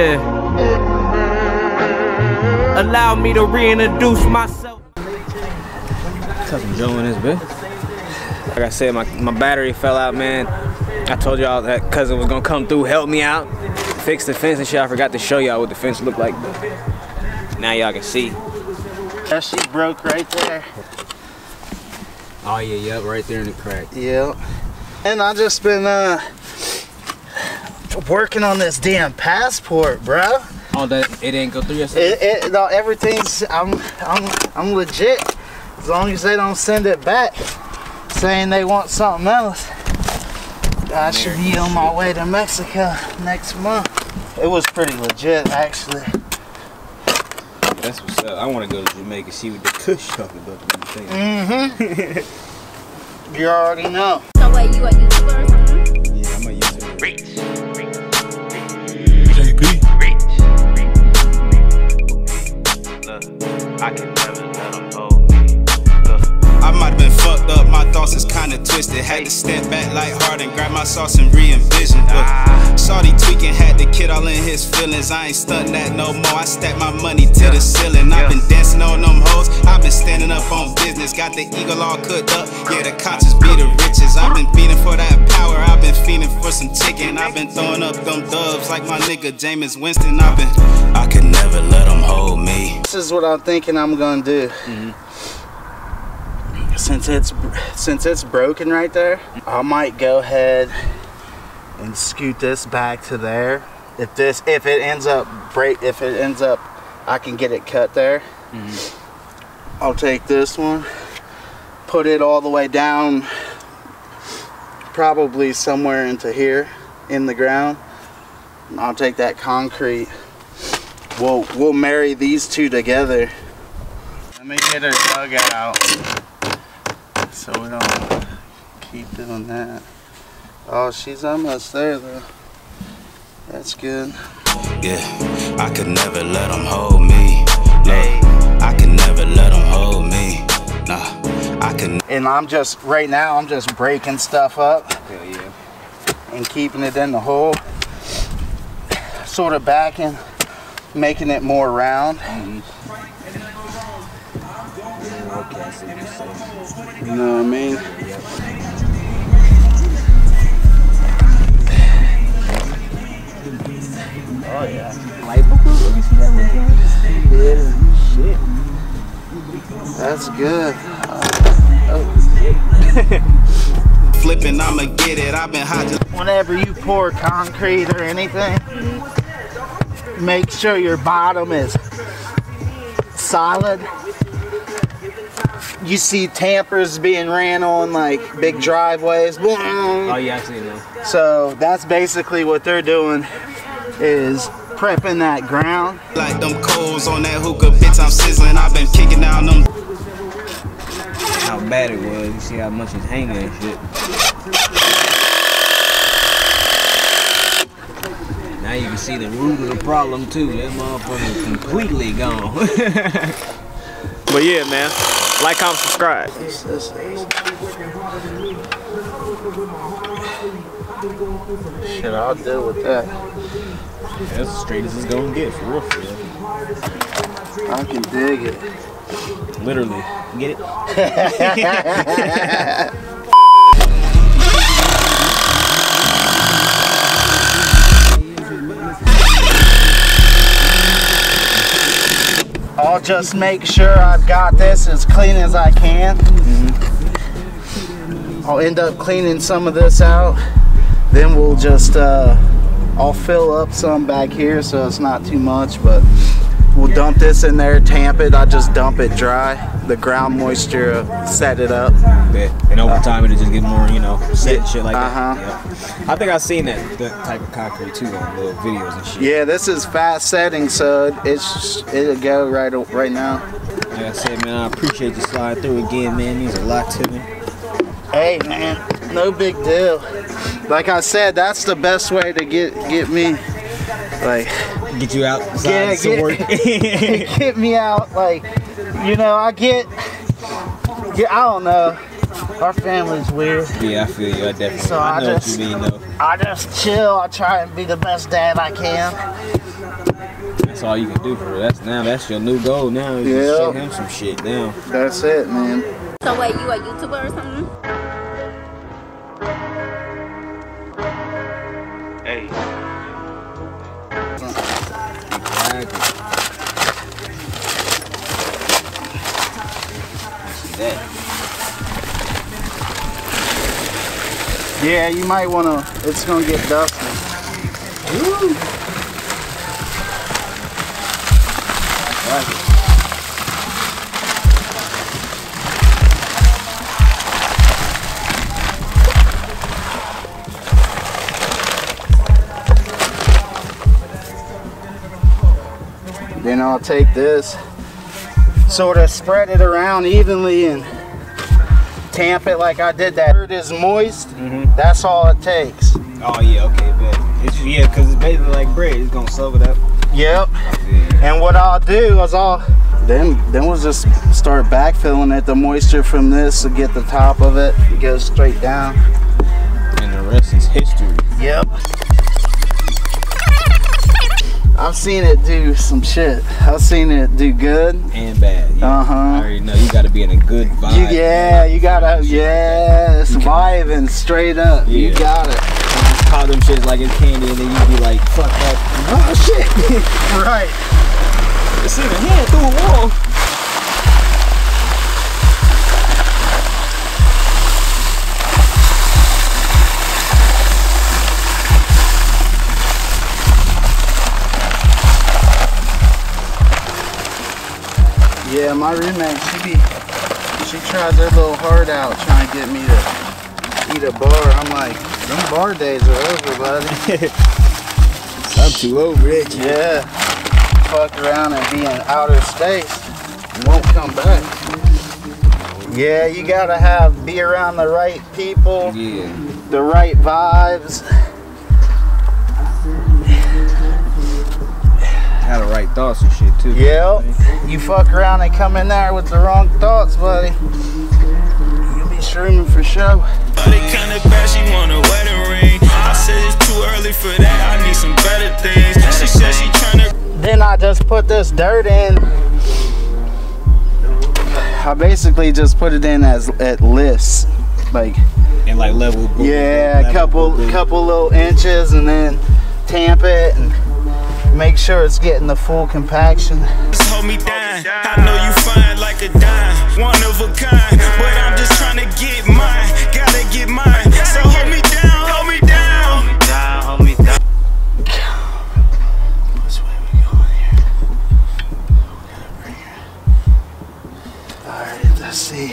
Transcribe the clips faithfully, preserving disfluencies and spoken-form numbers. yeah. Allow me to reintroduce myself. What's up, enjoying this, bitch? Like I said, my, my battery fell out, man. I told y'all that cousin was gonna come through, help me out, fix the fence and shit. I forgot to show y'all what the fence looked like, but now y'all can see. That shit broke right there. Oh yeah, yep, right there in the crack. Yep. And I just been uh working on this damn passport, bro. Oh, that it ain't go through yesterday. It, it, no, everything's. I'm, I'm, I'm legit. As long as they don't send it back, saying they want something else, I should be on my way to Mexico next month. It was pretty legit, actually. That's what's up. I want to go to Jamaica, see what the Kush talking about. Mm-hmm. You already know. So wait, you a YouTuber or something? Yeah, I'm a YouTuber. Rich. J P. Rich. Look, I can never let them hold me. Look, I might have been fucked up. My thoughts is kind of twisted. Had to step back like hard and grab my sauce and re-envision. Look, shorty tweaking, had the kid all in his feelings. I ain't stunting that no more. I stack my money to the ceiling. I've been dancing on them hoes. I've been standing up on business. Got the eagle all cooked up. Yeah, the conscience be the riches. I've been feeding for that power. I've been feeding for some chicken. I've been throwing up them dubs like my nigga Jameis Winston. I've been, I could never let them hold me. This is what I'm thinking I'm gonna do. Mm-hmm. Since it's since it's broken right there, I might go ahead and scoot this back to there. If this if it ends up break if it ends up, I can get it cut there. Mm-hmm. I'll take this one, put it all the way down, probably somewhere into here in the ground. I'll take that concrete. We'll we'll marry these two together. Let me get her dug out. So we don't keep doing that. Oh, she's almost there though. That's good. Yeah, I could never let them hold me. Like, I could never let them hold me. Nah, I can. And I'm just, right now, I'm just breaking stuff up. Hell yeah. And keeping it in the hole. Sort of backing, making it more round. Mm-hmm. You know what I mean? Oh yeah. Light bulb? You see that one? Yeah. Shit. That's good. Uh, oh. Flipping, I'ma get it. I've been hot. Whenever you pour concrete or anything, make sure your bottom is solid. You see tampers being ran on like big driveways. Oh yeah, I've seen that. So that's basically what they're doing, is prepping that ground. Like them coals on that hookah, bitch, I'm sizzling. I've been kicking down them. How bad it was. You see how much is hanging and shit. Now you can see the root of the problem too. That motherfucker completely gone. But yeah, man. Like, comment, subscribe. This, this, this. Shit, I'll deal with that. Yeah, that's as straight as it's gonna get, for real, for real. I can dig it. Literally. Get it? I'll just make sure I've got this as clean as I can. Mm-hmm. I'll end up cleaning some of this out. Then we'll just, uh, I'll fill up some back here so it's not too much, but we'll dump this in there, tamp it. I just dump it dry. The ground moisture set it up. Yeah. And over time it'll just get more, you know, set yeah. shit like uh-huh. that. Yeah. I think I've seen that, that type of concrete too on little videos and shit. Yeah, this is fast setting, so it's it'll go right right now. Like I said, man, I appreciate you sliding through again, man. It means a lot to me. Hey, man, no big deal. Like I said, that's the best way to get get me, like, get you out. Yeah, get, work. Get me out, like, you know, I get, get, I don't know. Our family's weird. Yeah, I feel you. I definitely. So I, I know just, what you mean, though. I just chill. I try and be the best dad I can. That's all you can do for it. That's now. That's your new goal now. Is yeah. Just show him some shit now. That's it, man. So wait, you a YouTuber or something? Hey. Exactly. Yeah, you might wanna. It's gonna get dusty. Woo. Like it. Then I'll take this, sort of spread it around evenly and tamp it like I did that. Dirt is moist, mm-hmm. That's all it takes. Oh yeah, okay, but it's, yeah, because it's basically like bread. It's gonna soak it up. Yep. And what I'll do is I'll then then we'll just start backfilling it. The moisture from this will get the top of it. It goes straight down. And the rest is history. Yep. I've seen it do some shit. I've seen it do good and bad. Yeah. Uh huh. I already know you got to be in a good vibe. You, yeah, you gotta. Yeah, it's vibing straight up. Yeah. You got it. Call them shit like it's candy, and then you'd be like, fuck that. Oh shit! Right. It's in the hand through a wall. Yeah, my roommate, she be, she tries her little heart out trying to get me to eat a bar. I'm like, them bar days are over, buddy. I'm too over it. Yeah. Fuck around and be in outer space. And won't come back. Yeah, you gotta have be around the right people. Yeah. The right vibes. Have the right thoughts and shit too. Yep. Buddy. You fuck around and come in there with the wrong thoughts, buddy. You'll be shrooming for sure. Kind of bad, she want a wedding ring. I said it's too early for that. I need some better things. She said she trying to. Then I just put this dirt in. I basically just put it in as at lifts, like and like level. Boom, yeah, level, a couple boom. couple little inches, and then tamp it and make sure it's getting the full compaction. Just hold me down. I know you fine like a dime, one of a kind, but I'm just trying to get mine. Get mine, so hold me down, hold me down, hold me down, hold me down. Which way we going here? We gotta bring her. Alright, let's see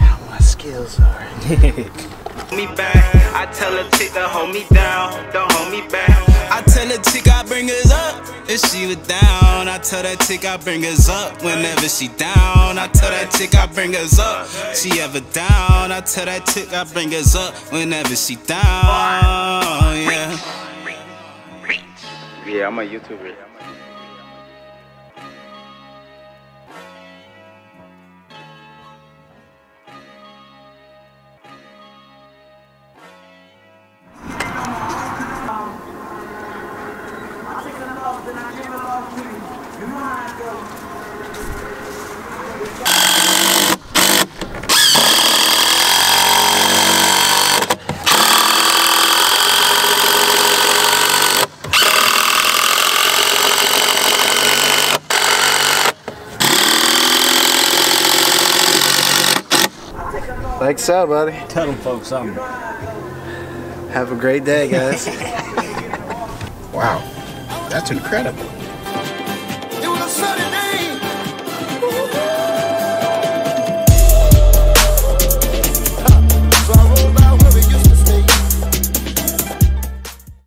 how my skills are. Hold me back, I tell a chick to hold me down, don't hold me back. I tell a chick I bring her up, if she was down. I tell that chick I bring her up, whenever she down. I tell that chick I bring her up, she ever down. I tell that chick I bring her up, whenever she down. Yeah. Yeah, I'm a YouTuber. Thanks so, buddy. Tell them folks something. Have a great day, guys. Wow, that's incredible.